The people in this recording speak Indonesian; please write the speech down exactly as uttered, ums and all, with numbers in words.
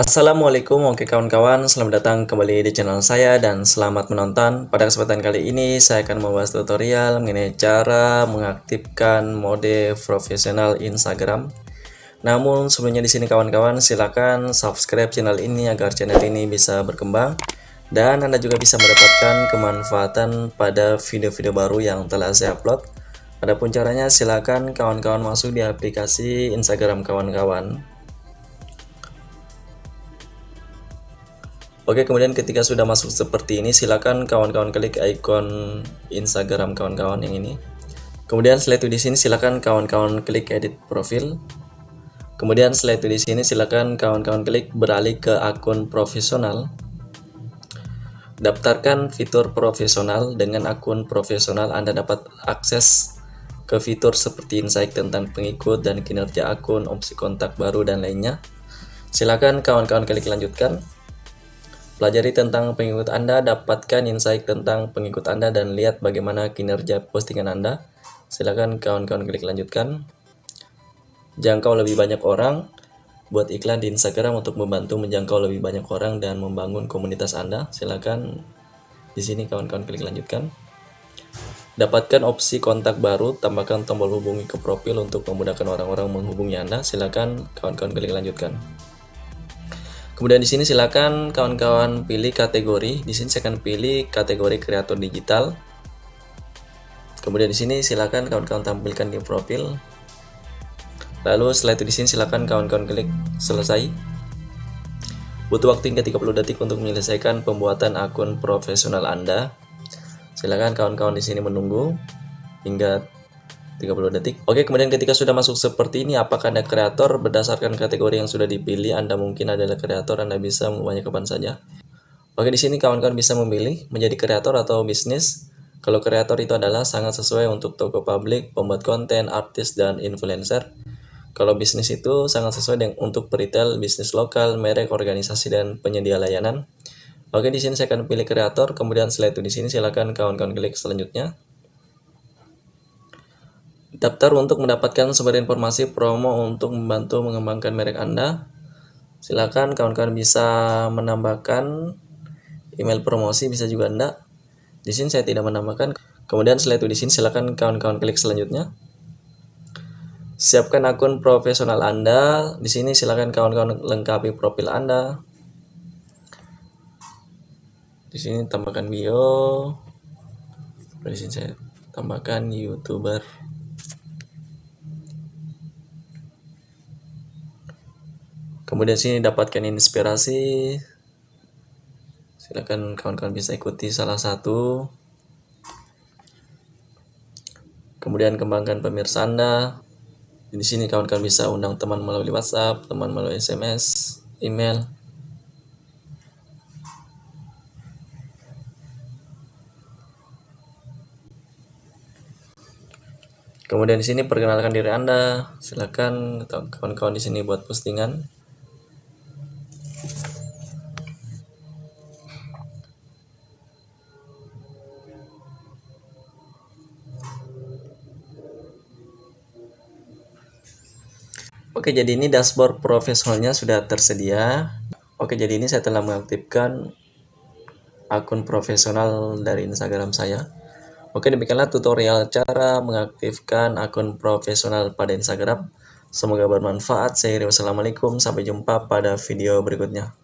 Assalamualaikum, oke kawan-kawan, selamat datang kembali di channel saya dan selamat menonton. Pada kesempatan kali ini saya akan membahas tutorial mengenai cara mengaktifkan mode profesional Instagram. Namun sebelumnya di sini kawan-kawan silakan subscribe channel ini agar channel ini bisa berkembang dan Anda juga bisa mendapatkan kemanfaatan pada video-video baru yang telah saya upload. Adapun caranya silakan kawan-kawan masuk di aplikasi Instagram kawan-kawan. Oke, kemudian ketika sudah masuk seperti ini, silakan kawan-kawan klik icon Instagram kawan-kawan yang ini. Kemudian setelah itu di sini silakan kawan-kawan klik edit profil. Kemudian setelah itu di sini silakan kawan-kawan klik beralih ke akun profesional. Daftarkan fitur profesional. Dengan akun profesional Anda dapat akses ke fitur seperti insight tentang pengikut dan kinerja akun, opsi kontak baru dan lainnya. Silakan kawan-kawan klik lanjutkan. Pelajari tentang pengikut Anda, dapatkan insight tentang pengikut Anda dan lihat bagaimana kinerja postingan Anda. Silakan kawan-kawan klik lanjutkan. Jangkau lebih banyak orang. Buat iklan di Instagram untuk membantu menjangkau lebih banyak orang dan membangun komunitas Anda. Silakan di sini kawan-kawan klik lanjutkan. Dapatkan opsi kontak baru, tambahkan tombol hubungi ke profil untuk memudahkan orang-orang menghubungi Anda. Silakan kawan-kawan klik lanjutkan. Kemudian di sini silakan kawan-kawan pilih kategori. Di sini saya akan pilih kategori kreator digital. Kemudian di sini silakan kawan-kawan tampilkan di profil. Lalu setelah itu di sini silakan kawan-kawan klik selesai. Butuh waktu hingga tiga puluh detik untuk menyelesaikan pembuatan akun profesional Anda. Silakan kawan-kawan di sini menunggu hingga tiga puluh detik. Oke, kemudian ketika sudah masuk seperti ini, apakah Anda kreator? Berdasarkan kategori yang sudah dipilih, Anda mungkin adalah kreator, Anda bisa mengubahnya kapan saja. Oke, di sini kawan-kawan bisa memilih menjadi kreator atau bisnis. Kalau kreator itu adalah sangat sesuai untuk toko publik, pembuat konten, artis, dan influencer. Kalau bisnis itu sangat sesuai dengan untuk retail, bisnis lokal, merek, organisasi, dan penyedia layanan. Oke, di sini saya akan pilih kreator, kemudian setelah itu di sini silakan kawan-kawan klik selanjutnya. Daftar untuk mendapatkan sumber informasi promo untuk membantu mengembangkan merek Anda. Silakan kawan-kawan bisa menambahkan email promosi, bisa juga Anda. Di sini saya tidak menambahkan. Kemudian setelah itu di sini silakan kawan-kawan klik selanjutnya. Siapkan akun profesional Anda. Di sini silakan kawan-kawan lengkapi profil Anda. Di sini tambahkan bio. Di sini saya tambahkan YouTuber. Kemudian sini dapatkan inspirasi. Silakan kawan-kawan bisa ikuti salah satu. Kemudian kembangkan pemirsa Anda. Di sini kawan-kawan bisa undang teman melalui WhatsApp, teman melalui S M S, email. Kemudian di sini perkenalkan diri Anda. Silakan kawan-kawan di sini buat postingan. Oke, jadi ini dashboard profesionalnya sudah tersedia. Oke, jadi ini saya telah mengaktifkan akun profesional dari Instagram saya. Oke, demikianlah tutorial cara mengaktifkan akun profesional pada Instagram. Semoga bermanfaat. Saya Wassalamualaikum. Sampai jumpa pada video berikutnya.